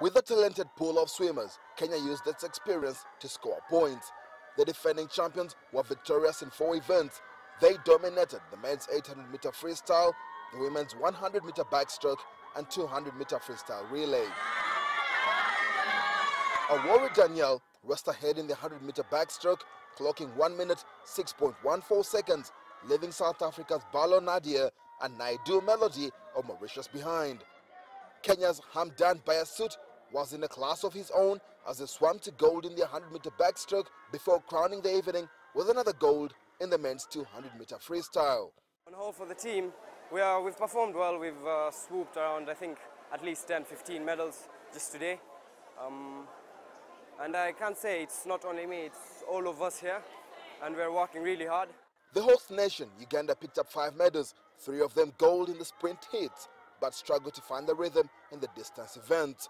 With a talented pool of swimmers, Kenya used its experience to score points. The defending champions were victorious in 4 events. They dominated the men's 800-meter freestyle, the women's 100-meter backstroke and 200-meter freestyle relay. Awori Daniel raced ahead in the 100-meter backstroke, clocking 1 minute 6.14 seconds, leaving South Africa's Balonadia and Naidu Melody of Mauritius behind. Kenya's Hamdan Bayasut was in a class of his own as he swam to gold in the 100-meter backstroke before crowning the evening with another gold in the men's 200-meter freestyle. On the whole for the team, we've performed well. We've swooped around, I think, at least 10, 15 medals just today. And I can't say it's not only me, it's all of us here, and we're working really hard. The host nation, Uganda, picked up 5 medals, 3 of them gold in the sprint heats, but struggled to find the rhythm in the distance event.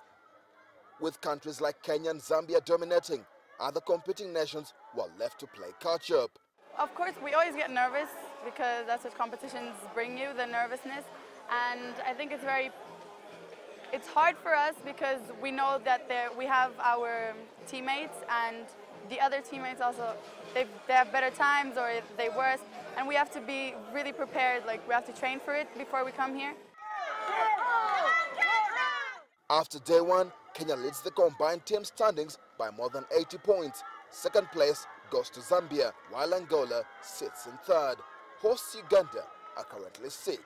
With countries like Kenya and Zambia dominating, other competing nations were left to play catch-up. Of course, we always get nervous because that's what competitions bring you, the nervousness. And I think it's hard for us because we know that we have our teammates and the other teammates also, they have better times or they worse. And we have to be really prepared, like we have to train for it before we come here. After day 1, Kenya leads the combined team standings by more than 80 points. Second place goes to Zambia, while Angola sits in third. Hosts Uganda are currently 6th.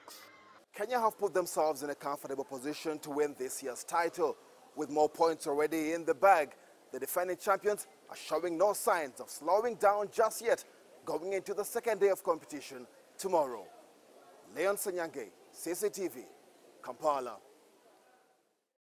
Kenya have put themselves in a comfortable position to win this year's title. With more points already in the bag, the defending champions are showing no signs of slowing down just yet, going into the second day of competition tomorrow. Leon Senyange, CCTV, Kampala.